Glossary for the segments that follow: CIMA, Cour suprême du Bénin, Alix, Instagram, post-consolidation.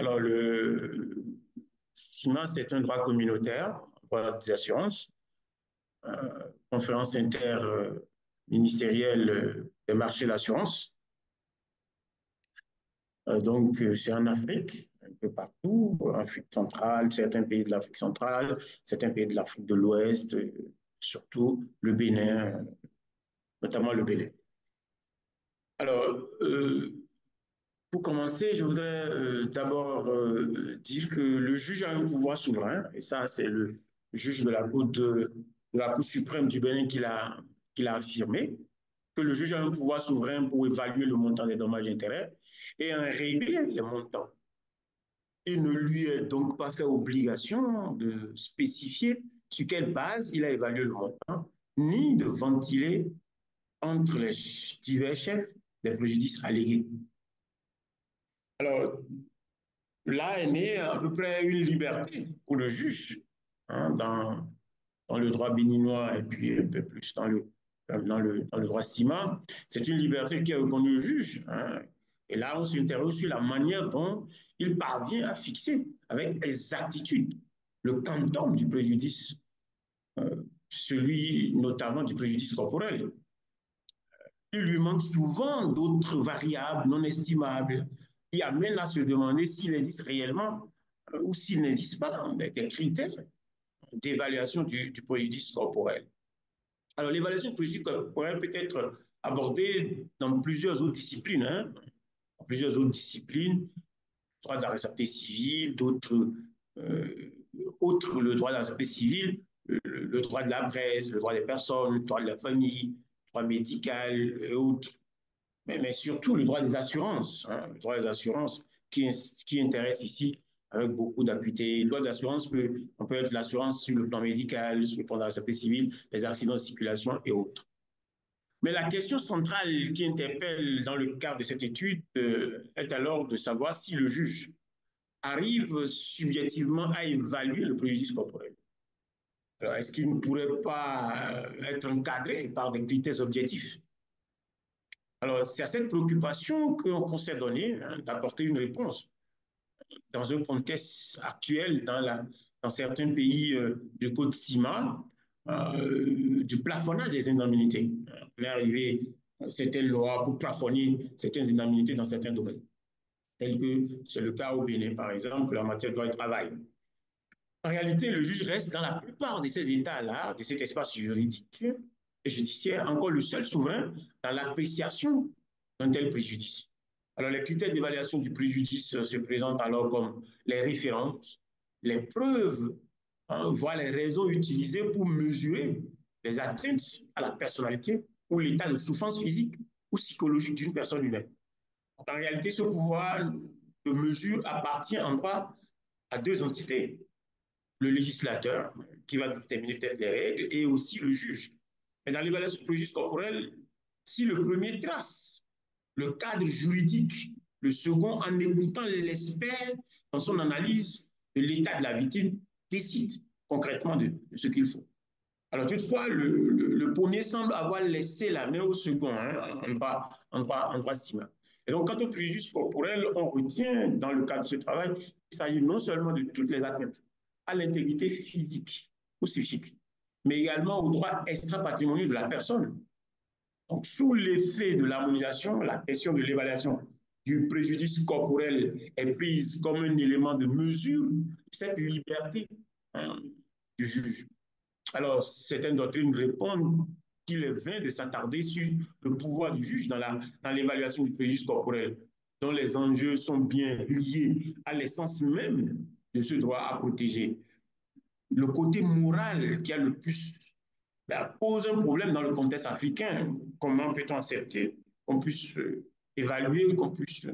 Alors, le CIMA, c'est un droit communautaire, droit des assurances, conférence interministérielle des marchés de l'assurance. Donc, c'est en Afrique, un peu partout, Afrique centrale, certains pays de l'Afrique centrale, certains pays de l'Afrique de l'Ouest, surtout le Bénin, notamment le Bénin. Alors, pour commencer, je voudrais d'abord dire que le juge a un pouvoir souverain, et ça, c'est le juge de la Cour suprême du Bénin qui l'a affirmé, que le juge a un pouvoir souverain pour évaluer le montant des dommages et intérêts et en régler les montants. Il ne lui est donc pas fait obligation de spécifier sur quelle base il a évalué le montant, ni de ventiler entre les divers chefs des préjudices allégués. Alors, là est née à peu près une liberté pour le juge, hein, dans le droit béninois et puis un peu plus dans le droit CIMA. C'est une liberté qui est reconnue au juge. Hein. Et là, on s'interroge sur la manière dont il parvient à fixer avec exactitude le quantum du préjudice, celui notamment du préjudice corporel. Il lui manque souvent d'autres variables non estimables qui amènent à se demander s'il existe réellement ou s'il n'existe pas des critères d'évaluation du préjudice corporel. Alors, l'évaluation du préjudice corporel peut être abordée dans plusieurs autres disciplines, hein, droit de la responsabilité civile, le droit de la responsabilité civile, le droit de la presse, le droit des personnes, le droit de la famille, le droit médical et autres. Mais surtout le droit des assurances, hein, le droit des assurances qui intéresse ici avec beaucoup d'acuité. Le droit des assurances peut être l'assurance sur le plan médical, sur le plan de la responsabilité civile, les accidents de circulation et autres. Mais la question centrale qui interpelle dans le cadre de cette étude est alors de savoir si le juge arrive subjectivement à évaluer le préjudice corporel. Alors, est-ce qu'il ne pourrait pas être encadré par des critères objectifs? Alors, c'est à cette préoccupation qu'on s'est donné, hein, d'apporter une réponse dans un contexte actuel dans certains pays du Code CIMA, du plafonnage des indemnités. On est arrivé à certaines lois pour plafonner certaines indemnités dans certains domaines, tel que c'est le cas au Bénin, par exemple, en matière de droit du travail. En réalité, le juge reste dans la plupart de ces états-là, de cet espace juridique et judiciaire, encore le seul souverain dans l'appréciation d'un tel préjudice. Alors, les critères d'évaluation du préjudice se présentent alors comme les références, les preuves, hein, voire les réseaux utilisés pour mesurer les atteintes à la personnalité ou l'état de souffrance physique ou psychologique d'une personne humaine. En réalité, ce pouvoir de mesure appartient en droit à deux entités, le législateur, qui va déterminer peut-être les règles, et aussi le juge. Mais dans l'évaluation du préjudice corporel, si le premier trace le cadre juridique, le second, en écoutant l'expert dans son analyse de l'état de la victime, décide concrètement de ce qu'il faut. Alors toutefois, le premier semble avoir laissé la main au second, hein, en droit CIMA. Et donc, quant au préjudice corporel, on retient dans le cadre de ce travail qu'il s'agit non seulement de toutes les atteintes à l'intégrité physique ou psychique, mais également aux droits extra-patrimoniaux de la personne. Donc, sous l'effet de l'harmonisation, la question de l'évaluation du préjudice corporel est prise comme un élément de mesure de cette liberté, hein, du juge. Alors, certaines doctrines répondent qu'il est vain de s'attarder sur le pouvoir du juge dans l'évaluation du préjudice corporel, dont les enjeux sont bien liés à l'essence même de ce droit à protéger. Le côté moral qui a le plus pose un problème dans le contexte africain. Comment peut-on accepter qu'on puisse évaluer, qu'on puisse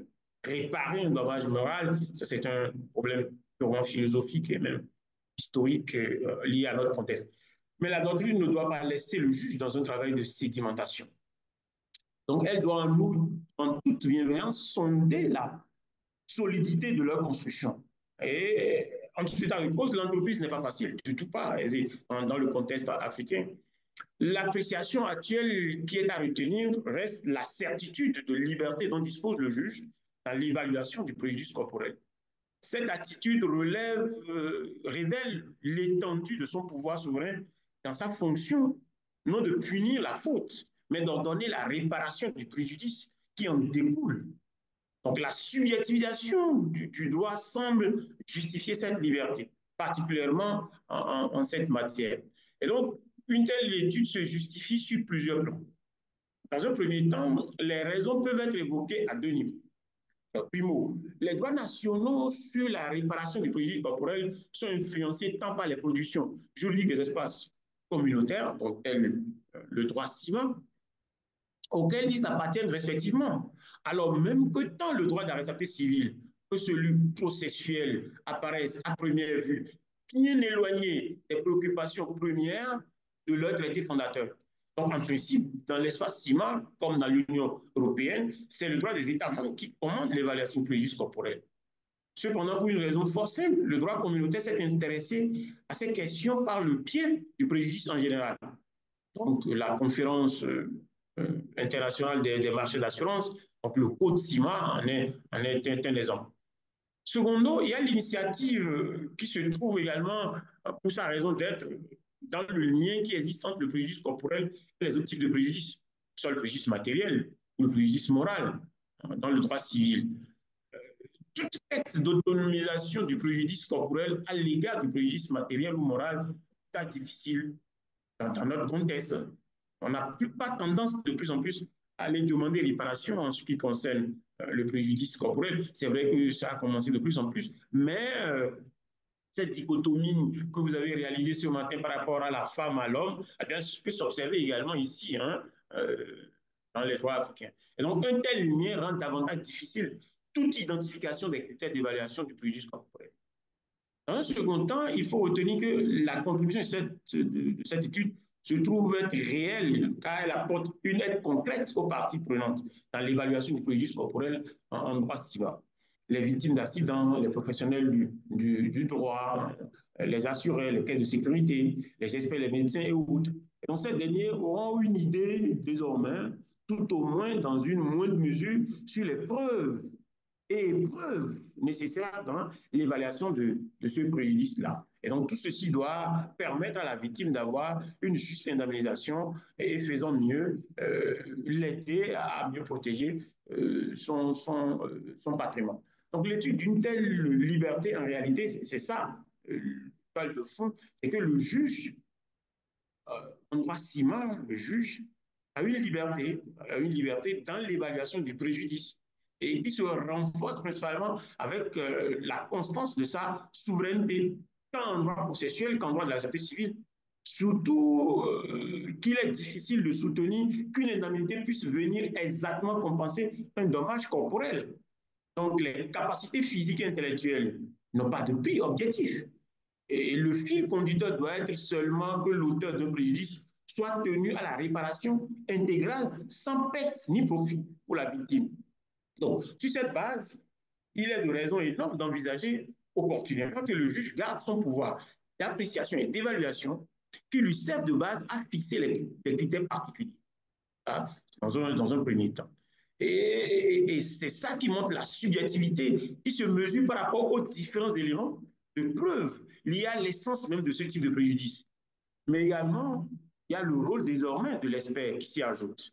réparer un dommage moral? Ça, c'est un problème purement philosophique et même historique lié à notre contexte. Mais la doctrine ne doit pas laisser le juge dans un travail de sédimentation. Donc, elle doit en toute bienveillance, sonder la solidité de leur construction. Et en tout état de cause, l'entreprise n'est pas facile, du tout pas aisée dans le contexte africain. L'appréciation actuelle qui est à retenir reste la certitude de liberté dont dispose le juge dans l'évaluation du préjudice corporel. Cette attitude révèle l'étendue de son pouvoir souverain dans sa fonction, non de punir la faute, mais d'ordonner la réparation du préjudice qui en découle. Donc la subjectivisation du droit semble justifier cette liberté, particulièrement en cette matière. Et donc, une telle étude se justifie sur plusieurs plans. Dans un premier temps, les raisons peuvent être évoquées à deux niveaux. Primo, les droits nationaux sur la réparation des préjudices corporels sont influencés tant par les productions juridiques des espaces communautaires, donc tel le droit CIMA, auxquels ils appartiennent respectivement, alors même que tant le droit de la responsabilité civile que celui processuel apparaissent à première vue bien éloignés des préoccupations premières de leur traité fondateur. Donc, en principe, dans l'espace CIMA, comme dans l'Union européenne, c'est le droit des États membres qui commande l'évaluation du préjudice corporel. Cependant, pour une raison fort simple, le droit communautaire s'est intéressé à ces questions par le biais du préjudice en général. Donc, la conférence internationale des marchés d'assurance, donc le code CIMA en est un exemple. Secondo, il y a l'initiative qui se trouve également, pour sa raison d'être, dans le lien qui existe entre le préjudice corporel et les autres types de préjudice, soit le préjudice matériel ou le préjudice moral dans le droit civil. Toute quête d'autonomisation du préjudice corporel à l'égard du préjudice matériel ou moral est très difficile dans notre contexte. On n'a pas tendance de plus en plus à aller demander réparation en ce qui concerne le préjudice corporel. C'est vrai que ça a commencé de plus en plus, mais cette dichotomie que vous avez réalisée ce matin par rapport à la femme, à l'homme, peut s'observer également ici, hein, dans les droits africains. Et donc, un tel lien rend davantage difficile toute identification des critères d'évaluation du préjudice corporel. Dans un second temps, il faut retenir que la contribution de cette étude se trouve être réelle, car elle apporte une aide concrète aux parties prenantes dans l'évaluation du préjudice corporel en droit civil. Les victimes d'accidents, les professionnels du droit, les assurés, les caisses de sécurité, les experts, les médecins et autres. Donc ces derniers auront une idée désormais, tout au moins dans une moindre mesure, sur les preuves et épreuves nécessaires dans l'évaluation de ce préjudice-là. Et donc tout ceci doit permettre à la victime d'avoir une juste indemnisation et faisant mieux, l'aider à mieux protéger son patrimoine. Donc l'étude d'une telle liberté, en réalité, c'est ça, pas de fond, c'est que le juge, en droit CIMA, le juge a une liberté dans l'évaluation du préjudice et qui se renforce principalement avec la constance de sa souveraineté, tant en droit processuel qu'en droit de la société civile. Surtout qu'il est difficile de soutenir qu'une indemnité puisse venir exactement compenser un dommage corporel. Donc les capacités physiques et intellectuelles n'ont pas de prix objectif. Et le fil conducteur doit être seulement que l'auteur d'un préjudice soit tenu à la réparation intégrale sans perte ni profit pour la victime. Donc, sur cette base, il est de raison énorme d'envisager opportunément que le juge garde son pouvoir d'appréciation et d'évaluation qui lui sert de base à fixer les critères particuliers, hein, dans un premier temps. Et c'est ça qui montre la subjectivité qui se mesure par rapport aux différents éléments de preuve liés à l'essence même de ce type de préjudice. Mais également, il y a le rôle désormais de l'expert qui s'y ajoute.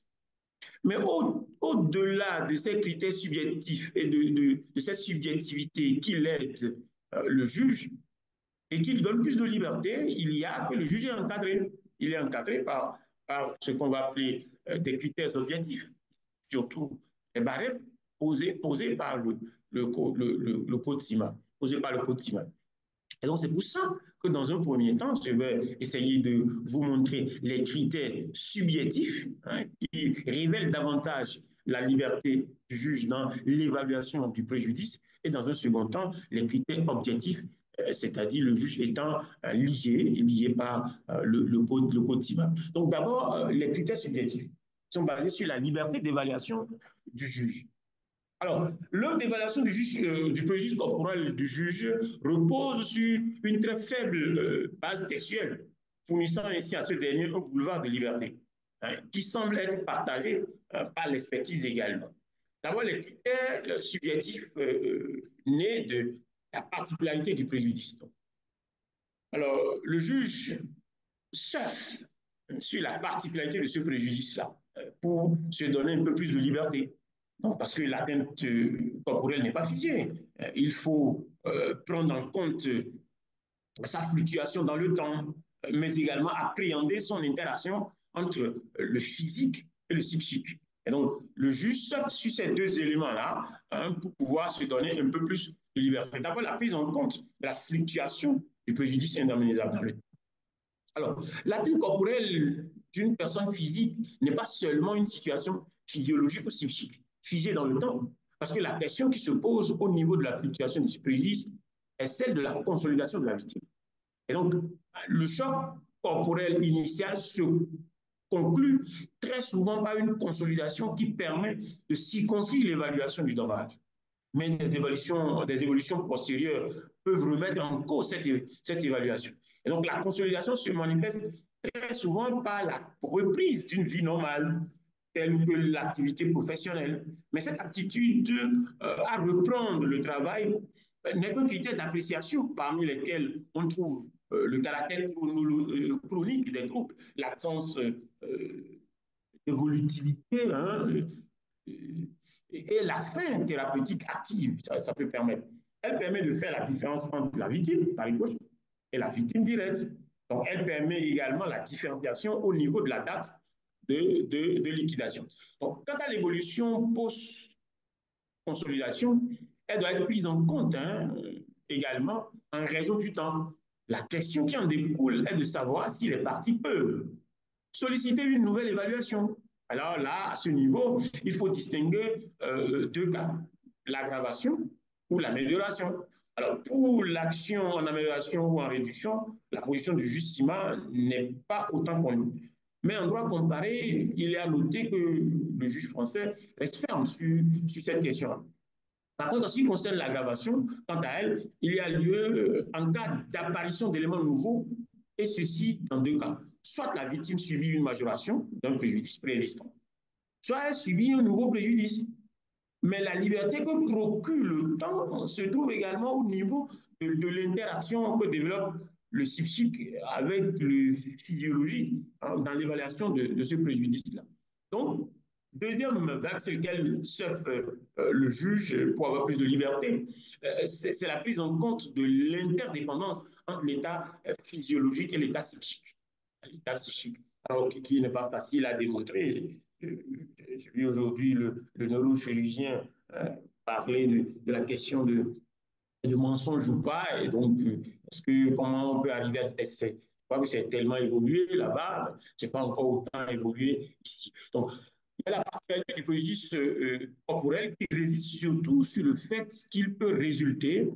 Mais au-delà de ces critères subjectifs et de cette subjectivité qui l'aide le juge et qui lui donne plus de liberté, il y a que le juge est encadré. Il est encadré par ce qu'on va appeler des critères objectifs, surtout les barèmes posés par le code CIMA, posés par le code CIMA. Et donc c'est pour ça que dans un premier temps, je vais essayer de vous montrer les critères subjectifs, hein, qui révèlent davantage la liberté du juge dans l'évaluation du préjudice, et dans un second temps, les critères objectifs, c'est-à-dire le juge étant lié par le code CIMA. Donc d'abord, les critères subjectifs sont basés sur la liberté d'évaluation du juge. Alors, l'œuvre d'évaluation du préjudice corporel du juge repose sur une très faible base textuelle, fournissant ainsi à ce dernier un boulevard de liberté, hein, qui semble être partagé par l'expertise également. D'abord, les critères subjectifs nés de la particularité du préjudice. Alors, le juge surfe sur la particularité de ce préjudice-là pour se donner un peu plus de liberté. Donc, parce que l'atteinte corporelle n'est pas figée. Il faut prendre en compte sa fluctuation dans le temps, mais également appréhender son interaction entre le physique et le psychique. Et donc, le juge saute sur ces deux éléments-là pour pouvoir se donner un peu plus de liberté. D'abord, la prise en compte de la fluctuation du préjudice indemnisable dans le temps. Alors, l'atteinte corporelle d'une personne physique n'est pas seulement une situation physiologique ou psychique, figée dans le temps, parce que la question qui se pose au niveau de la fluctuation du préjudice est celle de la consolidation de la victime. Et donc, le choc corporel initial se conclut très souvent par une consolidation qui permet de circonscrire l'évaluation du dommage. Mais des évolutions postérieures peuvent remettre en cause cette évaluation. Et donc, la consolidation se manifeste très souvent par la reprise d'une vie normale, telle que l'activité professionnelle. Mais cette aptitude à reprendre le travail n'est qu'un critère d'appréciation parmi lesquels on trouve le caractère chronique des troubles, l'absence d'évolutivité et l'aspect thérapeutique active, ça peut permettre. Elle permet de faire la différence entre la victime, par exemple, et la victime directe. Donc, elle permet également la différenciation au niveau de la date de liquidation. Donc, quant à l'évolution post-consolidation, elle doit être prise en compte également en raison du temps. La question qui en découle est de savoir si les parties peuvent solliciter une nouvelle évaluation. Alors là, à ce niveau, il faut distinguer deux cas, l'aggravation ou l'amélioration. Alors, pour l'action en amélioration ou en réduction, la position du juge CIMA n'est pas autant connue. Mais en droit comparé, il est à noter que le juge français reste ferme sur cette question-là. Par contre, en ce qui concerne l'aggravation, quant à elle, il y a lieu en cas d'apparition d'éléments nouveaux, et ceci dans deux cas. Soit la victime subit une majoration d'un préjudice préexistant, soit elle subit un nouveau préjudice. Mais la liberté que procure le temps se trouve également au niveau de l'interaction que développe le psychique avec le physiologique dans l'évaluation de ce préjudice-là. Donc, deuxième vague sur laquelle surfe le juge pour avoir plus de liberté, c'est la prise en compte de l'interdépendance entre l'état physiologique et l'état psychique. L'état psychique, alors qui n'est pas facile à démontrer. J'ai vu aujourd'hui le neurochirurgien parler de la question de mensonge ou pas, et donc comment on peut arriver à tester? Je crois que c'est tellement évolué là-bas, c'est pas encore autant évolué ici. Donc, il y a la particularité du préjudice corporel qui réside surtout sur le fait qu'il peut résulter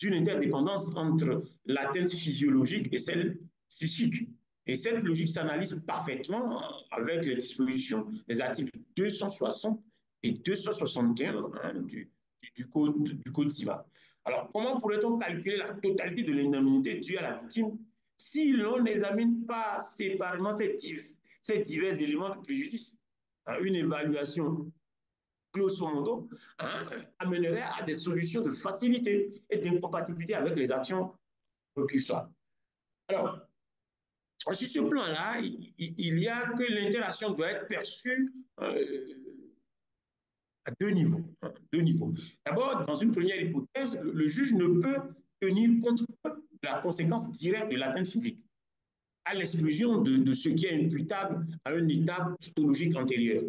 d'une interdépendance entre l'atteinte physiologique et celle psychique. Et cette logique s'analyse parfaitement avec les dispositions des articles 260 et 261 du code CIMA. Alors, comment pourrait-on calculer la totalité de l'indemnité due à la victime si l'on n'examine pas séparément ces divers éléments de préjudice? Une évaluation, grosso modo, amènerait à des solutions de facilité et d'incompatibilité avec les actions récursoires. Alors, sur ce plan-là, il y a que l'interaction doit être perçue à deux niveaux. D'abord, dans une première hypothèse, le juge ne peut tenir compte de la conséquence directe de l'atteinte physique, à l'exclusion de ce qui est imputable à un état pathologique antérieur.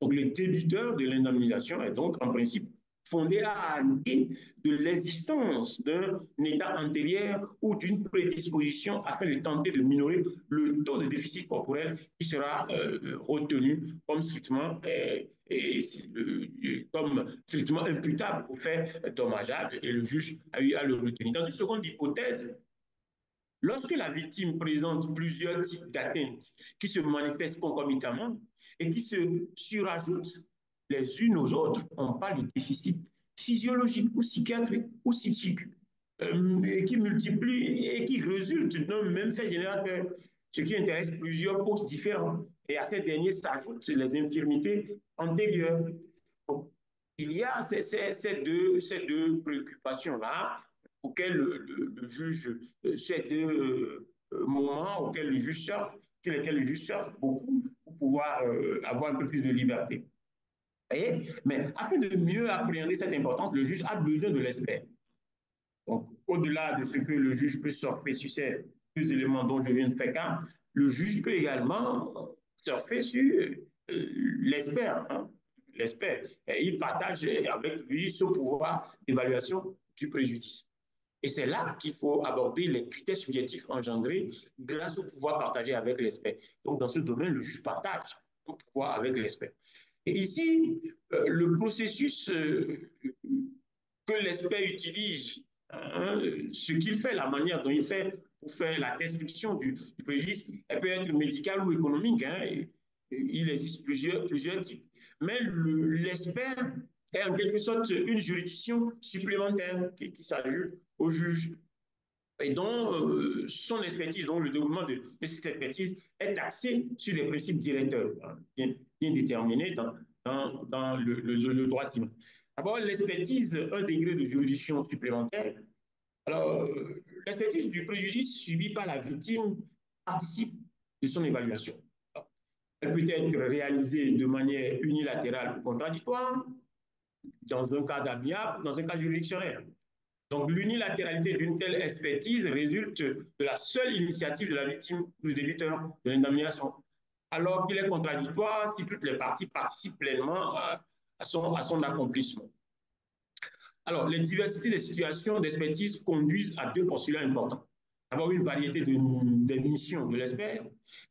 Donc, le débiteur de l'indemnisation est donc, en principe, fondé à nier de l'existence d'un état antérieur ou d'une prédisposition afin de tenter de minorer le taux de déficit corporel qui sera retenu comme strictement, imputable au fait dommageable, et le juge a eu à le retenir. Dans une seconde hypothèse, lorsque la victime présente plusieurs types d'atteintes qui se manifestent concomitamment et qui se surajoutent les unes aux autres, on parle de déficit physiologique ou psychiatrique ou psychique, qui multiplie et qui résulte d'un même fait générateur, ce qui intéresse plusieurs postes différents. Et à ces derniers s'ajoutent les infirmités antérieures. Donc, il y a ces deux préoccupations-là auquel le juge, ces deux moments auxquels le juge surfe, sur lesquels le juge surfe beaucoup pour pouvoir avoir un peu plus de liberté. Et, mais afin de mieux appréhender cette importance, le juge a besoin de l'expert. Donc, au-delà de ce que le juge peut surfer sur ces deux éléments dont je viens de faire cas, le juge peut également surfer sur l'expert. Hein, l'expert. Il partage avec lui ce pouvoir d'évaluation du préjudice. Et c'est là qu'il faut aborder les critères subjectifs engendrés grâce au pouvoir partagé avec l'expert. Donc, dans ce domaine, le juge partage le pouvoir avec l'expert. Et ici, le processus que l'expert utilise, hein, ce qu'il fait, la manière dont il fait pour faire la description du préjudice, elle peut être médicale ou économique. Hein, il existe plusieurs types. Mais l'expert est en quelque sorte une juridiction supplémentaire qui s'ajoute au juge et dont son expertise, dont le développement de cette expertise est axé sur les principes directeurs, hein, bien déterminés dans le droit civil. D'abord, l'expertise, un degré de juridiction supplémentaire. Alors, l'expertise du préjudice subi par la victime participe de son évaluation. Elle peut être réalisée de manière unilatérale ou contradictoire, dans un cadre amiable, dans un cadre juridictionnel. Donc, l'unilatéralité d'une telle expertise résulte de la seule initiative de la victime ou du débiteur de l'indemnisation, alors qu'il est contradictoire si toutes les parties participent pleinement à son accomplissement. Alors, les diversités des situations d'expertise conduisent à deux postulats importants. D'abord, une variété des missions de l'expert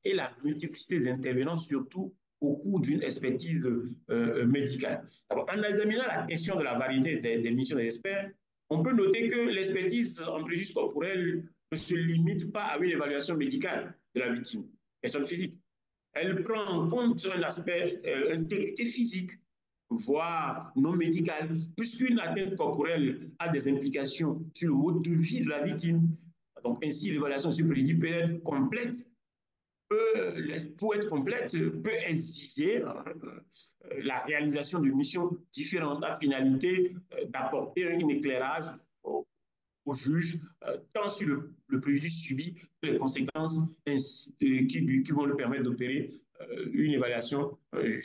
et la multiplicité des intervenants, surtout au cours d'une expertise médicale. D'abord, en examinant la question de la variété des missions de l'expert, on peut noter que l'expertise en préjudice corporel ne se limite pas à une évaluation médicale de la victime, personne physique. Elle prend en compte un aspect intégrité physique, voire non médicale, puisqu'une atteinte corporelle a des implications sur le mode de vie de la victime. Donc, ainsi, l'évaluation du préjudice peut être complète, peut exiger la réalisation de missions différentes à finalité d'apporter un éclairage au juge, tant sur le préjudice subi que les conséquences qui vont lui permettre d'opérer une évaluation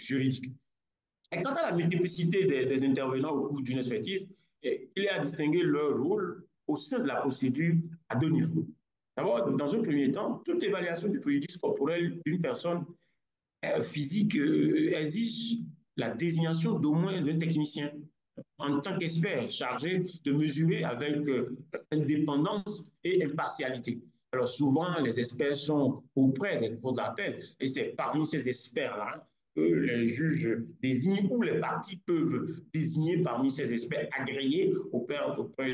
juridique. Et quant à la multiplicité des intervenants au cours d'une expertise, il est à distinguer leur rôle au sein de la procédure à deux niveaux. D'abord, dans un premier temps, toute évaluation du préjudice corporel d'une personne physique exige la désignation d'au moins d'un technicien en tant qu'expert chargé de mesurer avec indépendance et impartialité. Alors souvent, les experts sont auprès des cours d'appel et c'est parmi ces experts-là que les juges désignent ou les parties peuvent désigner parmi ces experts agréés auprès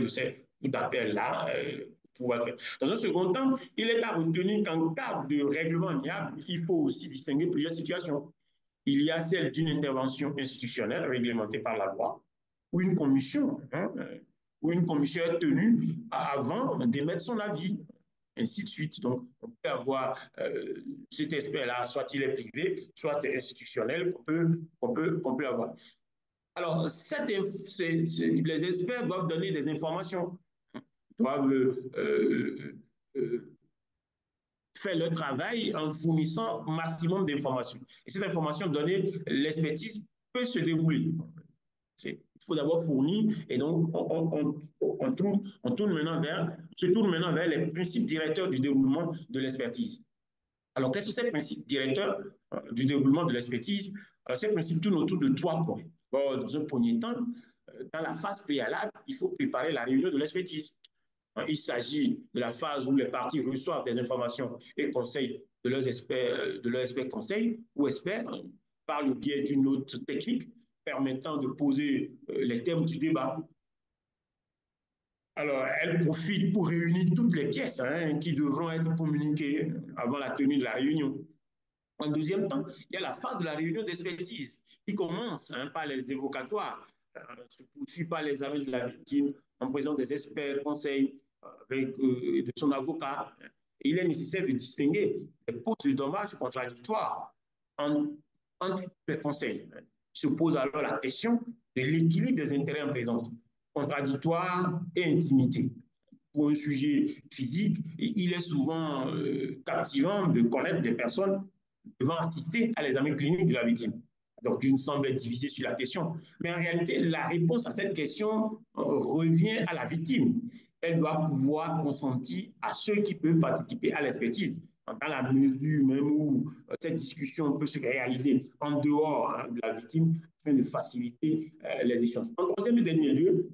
de ces cours d'appel-là. Dans un second temps, il est à retenir qu'en cas de règlement amiable, il faut aussi distinguer plusieurs situations. Il y a celle d'une intervention institutionnelle réglementée par la loi, où une commission, est tenue avant d'émettre son avis, ainsi de suite. Donc, on peut avoir cet aspect-là, soit il est privé, soit institutionnel, qu'on peut avoir. Alors, les experts doivent donner des informations, doivent faire leur travail en fournissant un maximum d'informations. Et cette information donnée, l'expertise peut se dérouler. Il faut d'abord fournir, et donc on se tourne maintenant vers les principes directeurs du déroulement de l'expertise. Alors, quels sont ces principes directeurs du déroulement de l'expertise? Ces principes tournent autour de trois points. Bon, dans un premier temps, dans la phase préalable, il faut préparer la réunion de l'expertise. Il s'agit de la phase où les parties reçoivent des informations et conseils de leurs experts, conseils ou experts par le biais d'une note technique permettant de poser les thèmes du débat. Alors, elle profite pour réunir toutes les pièces qui devront être communiquées avant la tenue de la réunion. En deuxième temps, il y a la phase de la réunion d'expertise qui commence par les évocatoires, se poursuit par les amis de la victime en présence des experts, conseils, de son avocat. Il est nécessaire de distinguer les causes de dommages contradictoires entre les conseils. Se pose alors la question de l'équilibre des intérêts en présence, contradictoire et intimité. pour un sujet physique, il est souvent captivant de connaître des personnes devant assister à l'examen clinique de la victime. Donc, il nous semble divisé sur la question. Mais en réalité, la réponse à cette question revient à la victime. Elle doit pouvoir consentir à ceux qui peuvent participer à l'expertise, dans la mesure même où cette discussion peut se réaliser en dehors de la victime, afin de faciliter les échanges. En troisième et dernier lieu,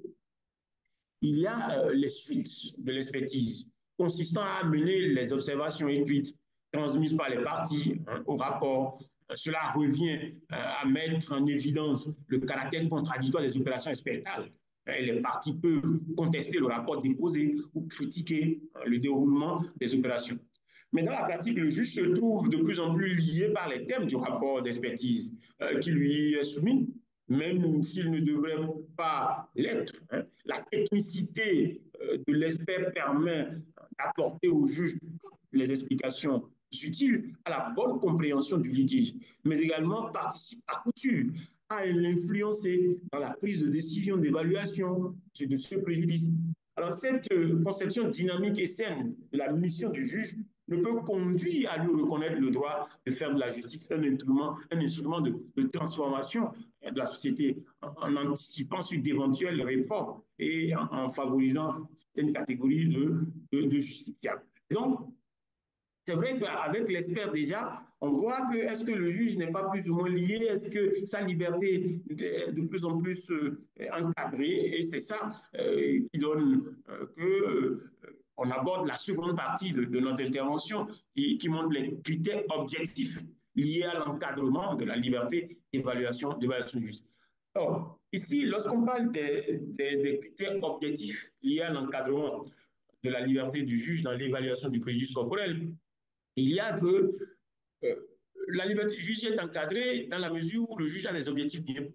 il y a les suites de l'expertise, consistant à amener les observations écrites transmises par les parties au rapport. Cela revient à mettre en évidence le caractère contradictoire des opérations expertales. Les parties peuvent contester le rapport déposé ou critiquer le déroulement des opérations. Mais dans la pratique, le juge se trouve de plus en plus lié par les thèmes du rapport d'expertise qui lui est soumis, même s'il ne devrait pas l'être. La technicité de l'expert permet d'apporter au juge les explications utiles à la bonne compréhension du litige, mais également participe à coup sûr à l'influencer dans la prise de décision d'évaluation de ce préjudice. Alors cette conception dynamique et saine de la mission du juge ne peut conduire à lui reconnaître le droit de faire de la justice un instrument de transformation de la société en anticipant sur d'éventuelles réformes et en favorisant certaines catégories de justiciables. Donc, c'est vrai qu'avec l'expert déjà, on voit que est-ce que le juge n'est pas plus ou moins lié, est-ce que sa liberté est de plus en plus encadrée, et c'est ça qui donne qu'on aborde la seconde partie de notre intervention qui montre les critères objectifs liés à l'encadrement de la liberté d'évaluation du juge. Alors, ici, lorsqu'on parle des critères objectifs liés à l'encadrement de la liberté du juge dans l'évaluation du préjudice corporel, il y a que la liberté du juge est encadrée dans la mesure où le juge a des objectifs bien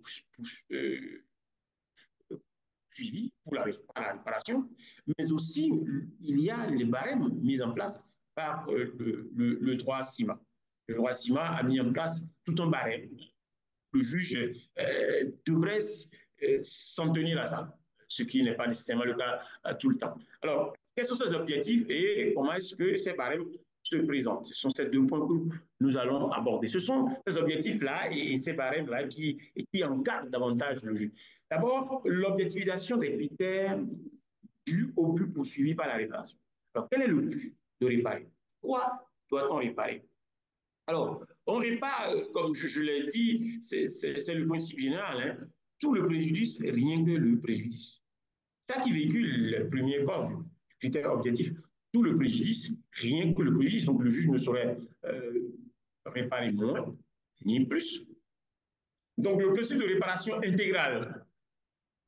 suivis pour la réparation, mais aussi il y a les barèmes mis en place par le droit CIMA. Le droit CIMA a mis en place tout un barème. Le juge devrait s'en tenir à ça, ce qui n'est pas nécessairement le cas tout le temps. Alors, quels sont ces objectifs et comment est-ce que ces barèmes se présentent? Ce sont ces deux points que nous allons aborder. Ce sont ces objectifs-là et ces barèmes-là qui encadrent davantage le juge. D'abord, l'objectivisation des critères dus au but poursuivi par la réparation. Alors, quel est le but de réparer? Quoi doit-on réparer? Alors, on répare, comme je l'ai dit, c'est le principe général, tout le préjudice, rien que le préjudice. Ça qui véhicule le premier corps du critère objectif, tout le préjudice, rien que le préjudice. Donc le juge ne saurait réparer moins, ni plus. Donc le principe de réparation intégrale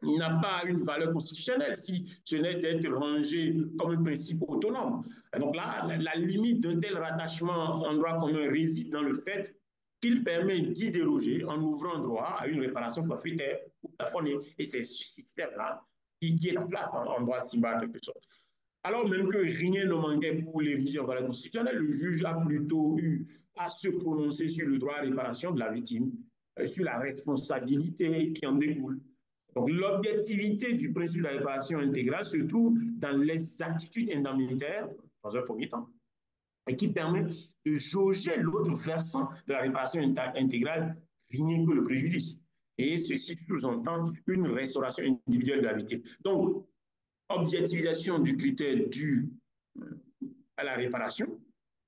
n'a pas une valeur constitutionnelle si ce n'est d'être rangé comme un principe autonome. Donc là, la limite d'un tel rattachement en droit commun réside dans le fait qu'il permet d'y déroger en ouvrant droit à une réparation forfaitaire ou plafonnée, et c'est ce système-là qui est en place en droit CIMA en quelque sorte. Alors même que rien ne manquait pour les révisions de valeur constitutionnelle, le juge a plutôt eu à se prononcer sur le droit à réparation de la victime, sur la responsabilité qui en découle. Donc l'objectivité du principe de la réparation intégrale se trouve dans les attitudes indemnitaires, dans un premier temps, et qui permet de jauger l'autre versant de la réparation intégrale, rien que le préjudice. Et ceci sous-entend une restauration individuelle de la victime. Donc, objectivisation du critère dû à la réparation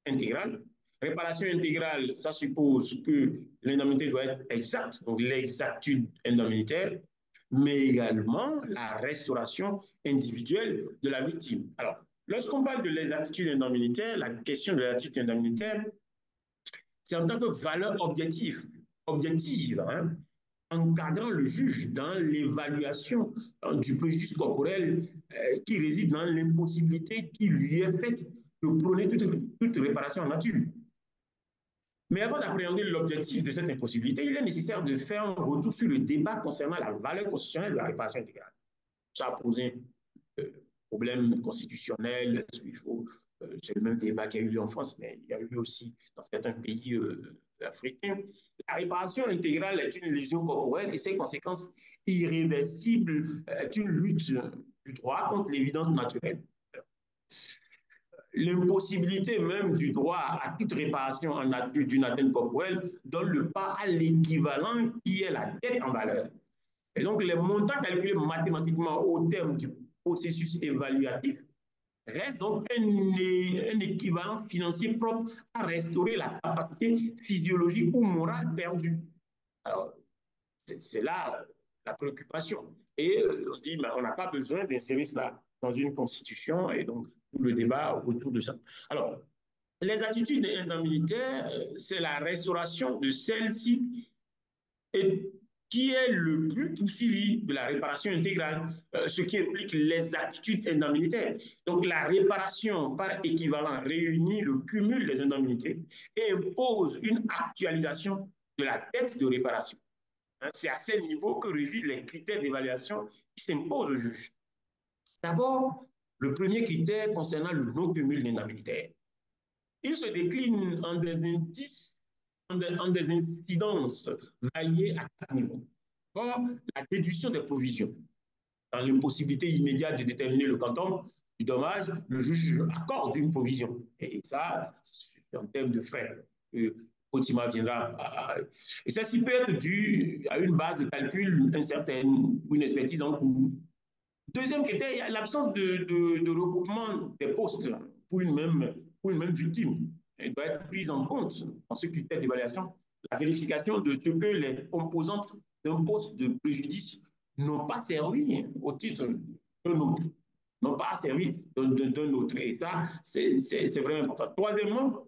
intégrale. Réparation intégrale, ça suppose que l'indemnité doit être exacte, donc l'exactitude indemnitaire, mais également la restauration individuelle de la victime. Alors, lorsqu'on parle de l'exactitude indemnitaire, la question de l'exactitude indemnitaire, c'est en tant que valeur objective, encadrant le juge dans l'évaluation du préjudice corporel qui réside dans l'impossibilité qui lui est faite de prôner toute réparation en nature. Mais avant d'appréhender l'objectif de cette impossibilité, il est nécessaire de faire un retour sur le débat concernant la valeur constitutionnelle de la réparation intégrale. Ça a posé problème constitutionnel, c'est le même débat qui a eu lieu en France, mais il y a eu aussi dans certains pays africains. La réparation intégrale est une lésion corporelle et ses conséquences irréversibles est une lutte du droit contre l'évidence naturelle. L'impossibilité même du droit à toute réparation en nature d'une atteinte corporelle donne le pas à l'équivalent qui est la dette en valeur. Et donc, les montants calculés mathématiquement au terme du processus évaluatif restent donc un équivalent financier propre à restaurer la capacité physiologique ou morale perdue. Alors, c'est là la préoccupation. Et on dit, mais on n'a pas besoin d'insérer cela dans une constitution, et donc tout le débat autour de ça. Alors, les attitudes indemnitaires, c'est la restauration de celle-ci qui est le but poursuivi de la réparation intégrale, ce qui implique les attitudes indemnitaires. Donc, la réparation par équivalent réunit le cumul des indemnités et impose une actualisation de la dette de réparation. C'est à ce niveau que résident les critères d'évaluation qui s'imposent au juge. D'abord, le premier critère concernant le non-cumul d'indemnitaires. Il se décline en des indices, en des incidences variées à quatre niveaux. Comme la déduction des provisions. Dans l'impossibilité immédiate de déterminer le quantum du dommage, le juge accorde une provision. Et ça, c'est en termes de frais. Cotima viendra. Et ça s'y peut être dû à une base de calcul incertaine ou une expertise en cours. Deuxième critère, l'absence de recoupement des postes pour une même victime. Elle doit être prise en compte dans ce critère d'évaluation, la vérification de ce que les composantes d'un poste de préjudice n'ont pas servi au titre d'un autre, n'ont pas servi d'un autre État. C'est vraiment important. Troisièmement,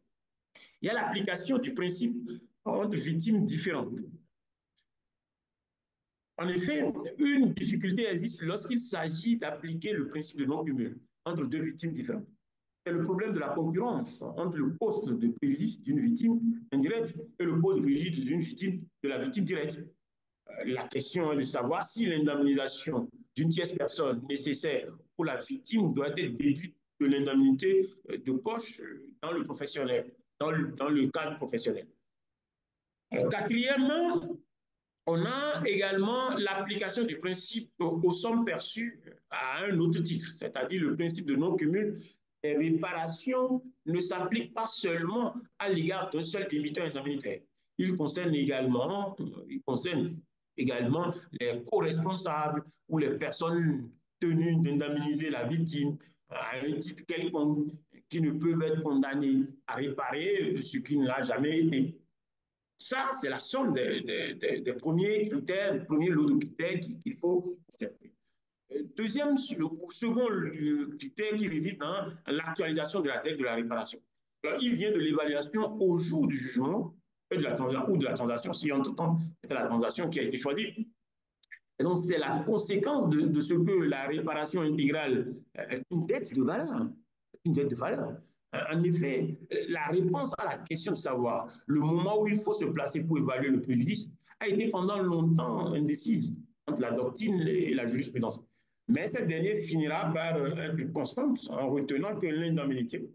il y a l'application du principe entre victimes différentes. En effet, une difficulté existe lorsqu'il s'agit d'appliquer le principe de non-cumul entre deux victimes différentes. C'est le problème de la concurrence entre le poste de préjudice d'une victime indirecte et le poste de préjudice de la victime directe. La question est de savoir si l'indemnisation d'une tierce personne nécessaire pour la victime doit être déduite de l'indemnité de poche dans le professionnel, dans le cadre professionnel. Quatrièmement, on a également l'application du principe aux sommes perçues à un autre titre, c'est-à-dire le principe de non-cumul. Les réparations ne s'appliquent pas seulement à l'égard d'un seul débiteur indemnitaire. Il concerne également les co-responsables ou les personnes tenues d'indemniser la victime à un titre quelconque qui ne peuvent être condamnées à réparer ce qui ne l'a jamais été. Ça, c'est la somme des premiers critères, du premier lot de critères qu'il faut accepter. Deuxième, le second critère qui réside dans l'actualisation de la dette de la réparation. Alors, il vient de l'évaluation au jour du jugement et de la transaction, si entre-temps c'est la transaction qui a été choisie. Et donc, c'est la conséquence de ce que la réparation intégrale est une dette de valeur. Une dette de valeur. En effet, la réponse à la question de savoir le moment où il faut se placer pour évaluer le préjudice a été pendant longtemps indécise entre la doctrine et la jurisprudence. Mais cette dernière finira par être constante en retenant que l'indemnité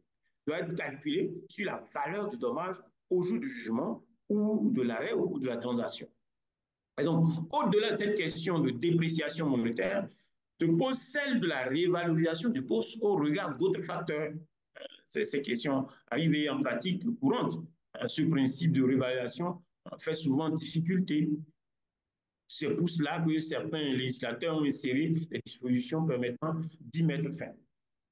doit être calculée sur la valeur du dommage au jour du jugement ou de l'arrêt ou de la transaction. Et donc, au-delà de cette question de dépréciation monétaire, se pose celle de la révalorisation du poste au regard d'autres facteurs. Ces questions arrivées en pratique courante. Ce principe de révalorisation fait souvent difficulté. C'est pour cela que certains législateurs ont inséré des dispositions permettant d'y mettre fin.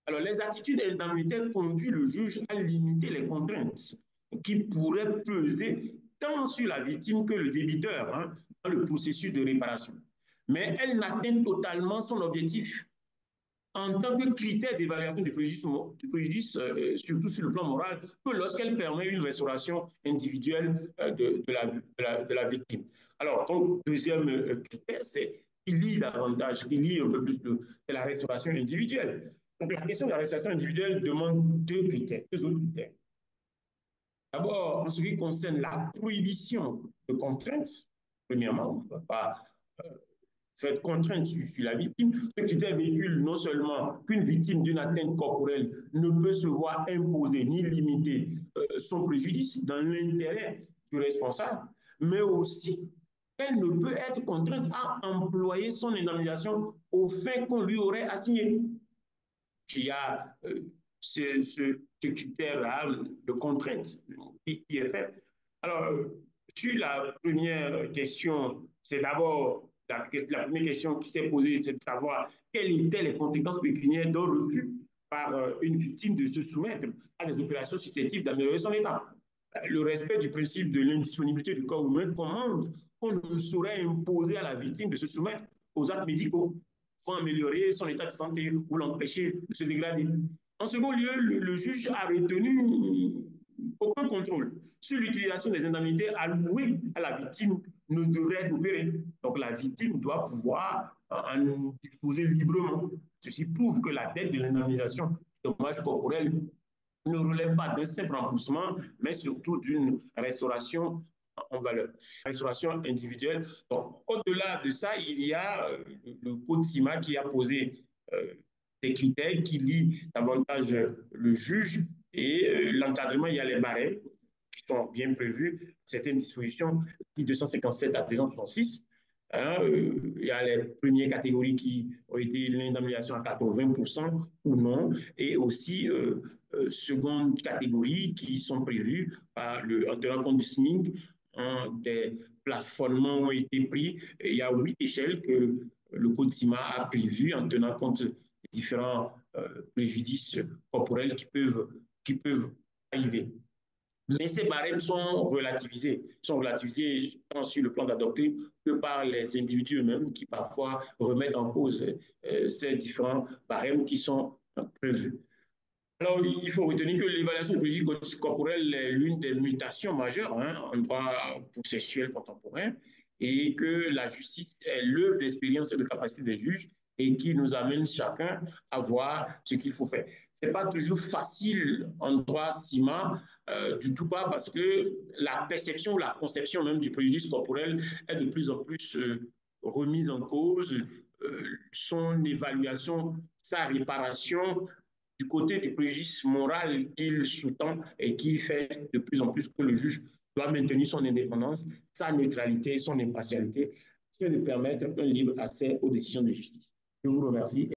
Alors, les attitudes indemnitaires conduisent le juge à limiter les contraintes qui pourraient peser tant sur la victime que le débiteur dans le processus de réparation. Mais elles n'atteignent totalement son objectif. En tant que critère d'évaluation du préjudice, surtout sur le plan moral, que lorsqu'elle permet une restauration individuelle de la victime. Alors, donc, deuxième critère, c'est qu'il lie davantage, qu'il lie un peu plus de la restauration individuelle. Donc, la question de la restauration individuelle demande deux autres critères. D'abord, en ce qui concerne la prohibition de contraintes, premièrement, on ne peut pas faites contrainte sur la victime, ce critère véhicule non seulement qu'une victime d'une atteinte corporelle ne peut se voir imposer ni limiter son préjudice dans l'intérêt du responsable, mais aussi qu'elle ne peut être contrainte à employer son indemnisation aux fins qu'on lui aurait assignées. Il y a ce critère-là de contrainte qui est fait. Alors, sur la première question, c'est d'abord la première question qui s'est posée, c'est de savoir quelles étaient les conséquences pécuniaires d'un refus par une victime de se soumettre à des opérations susceptibles d'améliorer son état. Le respect du principe de l'indisponibilité du corps humain commande qu'on ne saurait imposer à la victime de se soumettre aux actes médicaux pour améliorer son état de santé ou l'empêcher de se dégrader. En second lieu, le juge a retenu aucun contrôle sur l'utilisation des indemnités allouées à la victime ne devrait opérer. Donc la victime doit pouvoir en disposer librement. Ceci prouve que la dette de l'indemnisation de dommages corporels ne relève pas d'un simple remboursement, mais surtout d'une restauration en valeur, restauration individuelle. Donc, au-delà de ça, il y a le code CIMA qui a posé des critères qui lient davantage le juge et l'encadrement. Il y a les barèmes qui sont bien prévus, certaines dispositions, 257 à 236. Hein, il y a les premières catégories qui ont été l'indemnisation à 80% ou non, et aussi seconde catégorie qui sont prévues par en tenant compte du SMIC, hein, des plafonnements ont été pris. Et il y a 8 échelles que le Code CIMA a prévues en tenant compte des différents préjudices corporels qui peuvent arriver. Mais ces barèmes sont relativisés tant sur le plan de la doctrine que par les individus eux-mêmes qui parfois remettent en cause ces différents barèmes qui sont prévus. Alors, il faut retenir que l'évaluation du préjudice corporel est l'une des mutations majeures hein, en droit processuel contemporain et que la justice est l'œuvre d'expérience et de capacité des juges et qui nous amène chacun à voir ce qu'il faut faire. Ce n'est pas toujours facile en droit CIMA, du tout pas, parce que la perception ou la conception même du préjudice corporel est de plus en plus remise en cause. Son évaluation, sa réparation du côté du préjudice moral qu'il sous-tend et qui fait de plus en plus que le juge doit maintenir son indépendance, sa neutralité, son impartialité, c'est de permettre un libre accès aux décisions de justice. Je vous remercie.